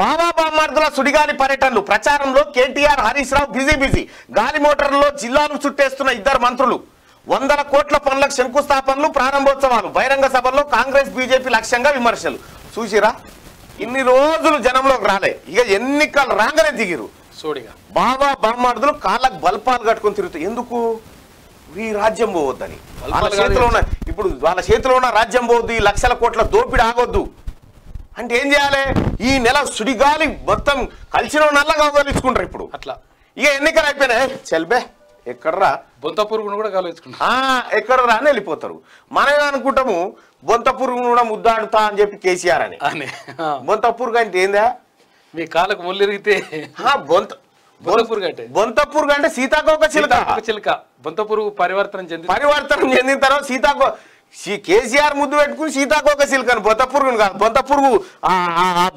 బాబా బామ్మార్దుల సుడిగాలి పర్యటనలు ప్రచారంలో కేటీఆర్ హరీష్ రావు బిజీ బిజీ గాలి మోటార్లలో జిల్లాను చుట్టేస్తున్న ఇద్దరు మంత్రులు వందల కోట్ల పనులకు శంకుస్థాపనలు ప్రారంభోత్సవాలు బహిరంగ సభల్లో కాంగ్రెస్ బీజేపీ లక్ష్యంగా విమర్శలు చూసిరా ఇన్ని రోజులు జనంలోకి రాలే ఇక ఎన్నికలు రాగానే దిగిరు సోడిగా బాబా బామ్మార్దులు కాళ్ళకు బల్పాలు కట్టుకొని తిరుగుతూ ఎందుకు ఈ రాజ్యం పోవద్దని వాళ్ళ చేతిలో ఉన్న ఇప్పుడు వాళ్ళ చేతిలో ఉన్న రాజ్యం పోవద్దు ఈ లక్షల కోట్ల దోపిడి ఆగొద్దు అంటే ఏం చేయాలి ఈ నెల సుడిగాలి మొత్తం కలిసిన నల్లగా గౌరవించుకుంటారు ఇప్పుడు అట్లా ఇక ఎన్నికలు అయిపోయినాయి చెల్బే ఎక్కడరా బొంత పురుగును కూడా గౌరవించుకుంటారు ఎక్కడ రాని వెళ్ళిపోతారు మనమే అనుకుంటాము బొంత పురుగును కూడా ముద్దాడుతా అని చెప్పి కేసీఆర్ అని బొంత పురుగు అంటే ఏందా మీ కాళ్ళకు ముళ్ళు ఇరిగితే బొంత బొంత పురుగు అంటే సీతాకోక చిలుక చిలుక బొంత పురుగు పరివర్తనం చెందిన తర్వాత సీతాకో కేసీఆర్ ముద్దు పెట్టుకుని సీతాకోక సిల్కను బొంత పురుగును కాదు బొంత పురుగు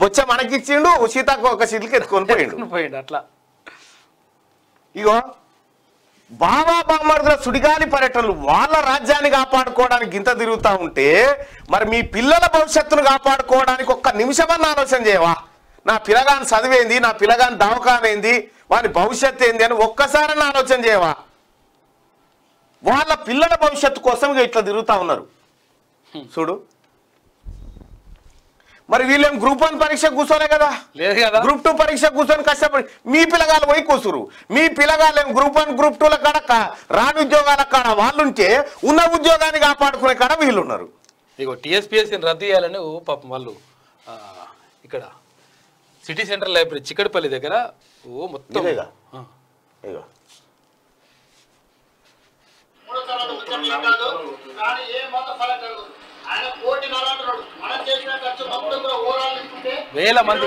బొచ్చ మనకిచ్చిండు సీతాకోక సిల్క ఎత్తుకొని పోయిండు అట్లా ఇగో బాబా బామ్మర్దుల సుడిగాలి పర్యటనలు వాళ్ళ రాజ్యాన్ని కాపాడుకోవడానికి ఇంత తిరుగుతా ఉంటే మరి మీ పిల్లల భవిష్యత్తును కాపాడుకోవడానికి ఒక్క నిమిషమన్నా ఆలోచన చేయవా నా పిల్లగాని చదివేంది నా పిల్లగాని దావకానేంది వాని భవిష్యత్తు ఏంది అని ఒక్కసారన్నా ఆలోచన చేయవా వాళ్ళ పిల్లల భవిష్యత్తు కోసం ఇట్లా తిరుగుతా ఉన్నారు చూడు మరి వీళ్ళేం గ్రూప్ 1 పరీక్ష కూర్చోలే కదా లేదు కదా గ్రూప్ 2 పరీక్ష కూర్చొని కష్టపడి మీ పిల్లగాలు పోయి కూర్చురు మీ పిల్లగాలేం గ్రూప్ 1 గ్రూప్ 2ల కాడ రాని ఉద్యోగాల కాడ వాళ్ళుంటే ఉన్న ఉద్యోగాన్ని కాపాడుకునే కాడ వీళ్ళు ఉన్నారు ఇగో టీఎస్పీఎస్సీని రద్దు చేయాలని పాపం వాళ్ళు ఇక్కడ సిటీ సెంటర్ లైబ్రరీ చిక్కడపల్లి దగ్గర ఓ మొత్తం ఇగో వేల మంది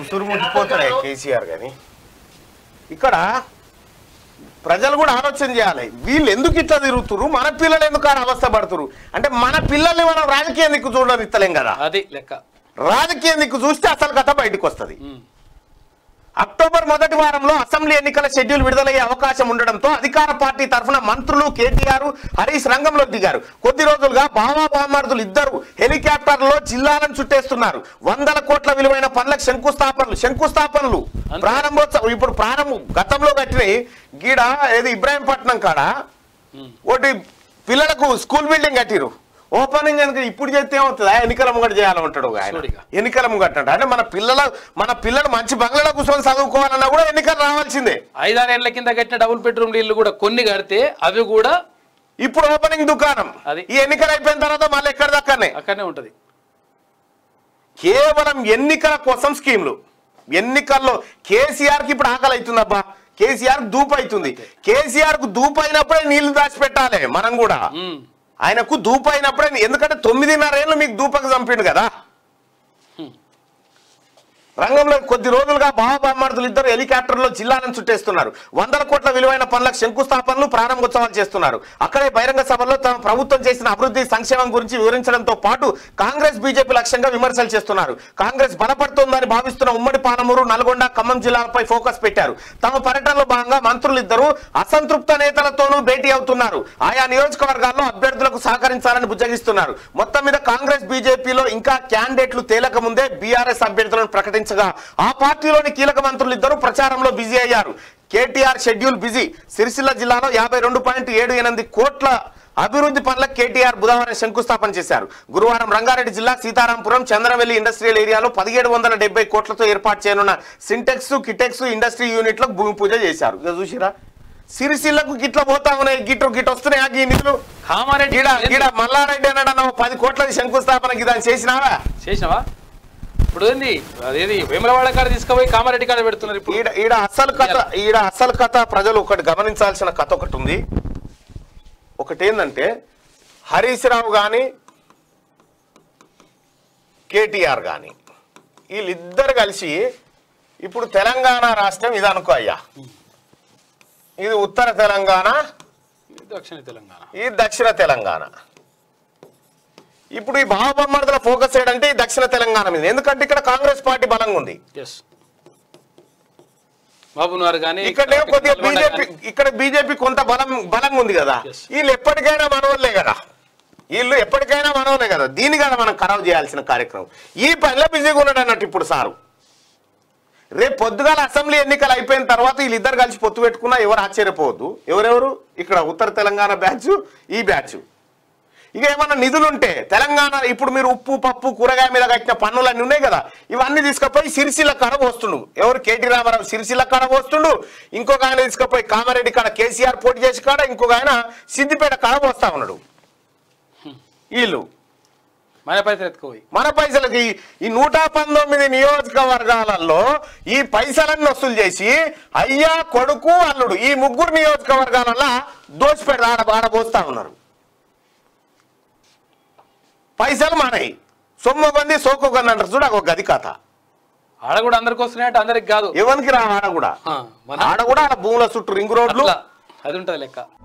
ఉసురు ముట్టిపోతారే కేసీఆర్ గాని ఇక్కడ ప్రజలు కూడా ఆలోచన చేయాలి వీళ్ళు ఎందుకు ఇట్లా తిరుగుతురు మన పిల్లలు ఎందుకు అని అవస్థ పడుతురు అంటే మన పిల్లల్ని మనం రాజకీయ దిక్కు చూడడానికి ఇస్తలేం కదా అది లెక్క రాజకీయ దిక్కు చూస్తే అసలు కథ బయటకు వస్తుంది అక్టోబర్ 1వ వారంలో అసెంబ్లీ ఎన్నికల షెడ్యూల్ విడుదలయ్యే అవకాశం ఉండడంతో అధికార పార్టీ తరఫున మంత్రులు కేటీఆర్ హరీష్ రంగంలో దిగారు కొద్ది రోజులుగా బాబా బామ్మర్దులు ఇద్దరు హెలికాప్టర్లో జిల్లాలను చుట్టేస్తున్నారు వందల కోట్ల విలువైన పనులకు శంకుస్థాపనలు ప్రారంభోత్సవం ఇప్పుడు గతంలో కట్టినాయి గీడ ఏది ఇబ్రాహీంపట్నం కాడ ఒకటి పిల్లలకు స్కూల్ బిల్డింగ్ కట్టిరు ఓపెనింగ్ కనుక ఇప్పుడు చేస్తే ఏమవుతుంది ఎన్నికల ముంగట చేయాలంటాడు ఆయన ఎన్నికల ముంగట అంటే మన పిల్లలు మంచి బంగ్లాలో కూర్చొని చదువుకోవాలన్నా కూడా ఎన్నికలు రావాల్సిందే 5-6 ఏళ్ల కింద కట్టిన డబుల్ బెడ్రూమ్ ఇల్లు కూడా కొన్ని కడితే అవి కూడా ఇప్పుడు ఓపెనింగ్ దుకాణం ఈ ఎన్నికలు అయిపోయిన తర్వాత మళ్ళీ ఎక్కడ అక్కడనే ఉంటది కేవలం ఎన్నికల కోసం స్కీమ్లు ఎన్నికల్లో కేసీఆర్ కి ఇప్పుడు ఆకలి అవుతుంది అబ్బా కేసీఆర్ దూపు అవుతుంది కేసీఆర్ కు దూపు అయినప్పుడే నీళ్లు దాచిపెట్టాలి మనం కూడా ఆయనకు దూప అయినప్పుడే ఎందుకంటే 9.5 ఏళ్ళు మీకు దూపకు చంపిండు కదా రంగంలో కొద్ది రోజులుగా బాబా బామ్మర్దులు ఇద్దరు హెలికాప్టర్లో జిల్లాలను చుట్టేస్తున్నారు వందల కోట్ల విలువైన పనులకు శంకుస్థాపనలు ప్రారంభోత్సవాలు చేస్తున్నారు అక్కడే బహిరంగ సభల్లో తమ ప్రభుత్వం చేసిన అభివృద్ధి సంక్షేమం గురించి వివరించడంతో పాటు కాంగ్రెస్ బీజేపీ లక్ష్యంగా విమర్శలు చేస్తున్నారు కాంగ్రెస్ బలపడుతోందని భావిస్తున్న ఉమ్మడి పాలమూరు నల్గొండ ఖమ్మం జిల్లాలపై ఫోకస్ పెట్టారు తమ పర్యటనలో భాగంగా మంత్రులు ఇద్దరు అసంతృప్త నేతలతోనూ భేటీ అవుతున్నారు ఆయా నియోజకవర్గాల్లో అభ్యర్థులకు సహకరించాలని బుజ్జగిస్తున్నారు మొత్తం మీద కాంగ్రెస్ బీజేపీలో ఇంకా క్యాండిడేట్లు తేలక ముందే బీఆర్ఎస్ అభ్యర్థులను ప్రకటించారు ఆ పార్టీలోని కీలక మంత్రులు ఇద్దరు ప్రచారంలో బిజీ అయ్యారు కేటీఆర్ షెడ్యూల్ బిజీ సిరిసిల్ల జిల్లాలో 52.78 కోట్ల అభివృద్ధి పనులకు కేటీఆర్ బుధవారం శంకుస్థాపన చేశారు గురువారం రంగారెడ్డి జిల్లా సీతారాంపురం చంద్రవెల్లి ఇండస్ట్రియల్ ఏరియాలో 1770 కోట్లతో ఏర్పాటు చేయనున్న సింటెక్స్ కిటెక్స్ ఇండస్ట్రీ యూనిట్లకు భూమి పూజ చేశారు చూసిరా సిరిసిల్లకు గిట్ల పోతా ఉన్నాయి గిట్ వస్తున్నాయి ఈ నిధులు మల్లారెడ్డి అన్నాడు 10 కోట్ల శంకుస్థాపనకి దాన్ని చేసినావా ఇప్పుడు అదేది వేములవాడ కాడ తీసుకుపోయి కామారెడ్డి కాడ పెడుతున్నారు ఇప్పుడు ఈడ అసలు కథ ప్రజలు ఒకటి గమనించాల్సిన కథ ఒకటి ఉంది ఒకటేందంటే హరీష్ రావు కానీ కేటీఆర్ కానీ వీళ్ళిద్దరు కలిసి ఇప్పుడు తెలంగాణ రాష్ట్రం ఇది అనుకో అయ్యా ఇది ఉత్తర తెలంగాణ ఇది దక్షిణ తెలంగాణ ఇప్పుడు ఈ బాబా బామ్మర్దుల ఫోకస్ చేయడంటే దక్షిణ తెలంగాణ మీద ఎందుకంటే ఇక్కడ కాంగ్రెస్ పార్టీ బలంగా ఉంది ఇక్కడ బీజేపీ కొంత బలం ఉంది కదా, వీళ్ళు ఎప్పటికైనా మనోళ్ళే కదా, వీళ్ళు ఎప్పటికైనా మనోళ్ళే కదా, దీని కదా మనం ఖరాబ్ చేయాల్సిన కార్యక్రమం. ఈ పనిలో బిజీగా ఉన్నాడు అన్నట్టు ఇప్పుడు సారు. రేపు పొద్దుగాల అసెంబ్లీ ఎన్నికలు అయిపోయిన తర్వాత వీళ్ళిద్దరు కలిసి పొత్తు పెట్టుకున్నా ఎవరు ఆశ్చర్యపోవద్దు. ఎవరెవరు ఇక్కడ ఉత్తర తెలంగాణ బ్యాచ్, ఈ బ్యాచ్. ఇక ఏమన్నా నిధులుంటే తెలంగాణ ఇప్పుడు మీరు ఉప్పు పప్పు కూరగాయ మీద కట్టిన పన్నులు అన్నీ ఉన్నాయి కదా, ఇవన్నీ తీసుకుపోయి సిరిసిల్ల కాడ పోస్తుండు. ఎవరు? కేటీ రామారావు సిరిసిల్ల కాడ పోస్తుండు, ఇంకొక ఆయన తీసుకుపోయి కామారెడ్డి కాడ కేసీఆర్ పోటీ చేసి కాడ, ఇంకొక ఆయన సిద్దిపేట కాడ పోస్తా ఉన్నాడు. వీళ్ళు మన పైసలు ఎత్తుకోయి మన పైసలకి ఈ 119 నియోజకవర్గాలలో ఈ పైసలన్నీ వసూలు చేసి అయ్యా కొడుకు అల్లుడు ఈ ముగ్గురు నియోజకవర్గాలలో దోచిపెడతా ఆడబోస్తా ఉన్నారు. పైసలు మానయి, సొమ్ము బంది సోకోగండి అంటారు చూడ, ఒక గది కథ. ఆడ కూడా అందరికి వస్తున్నాయి, అందరికి కాదు, ఎవరికి రా. ఆడ కూడా ఆడ భూముల చుట్టూ రింగ్ రోడ్లు, అది ఉంటుంది లెక్క.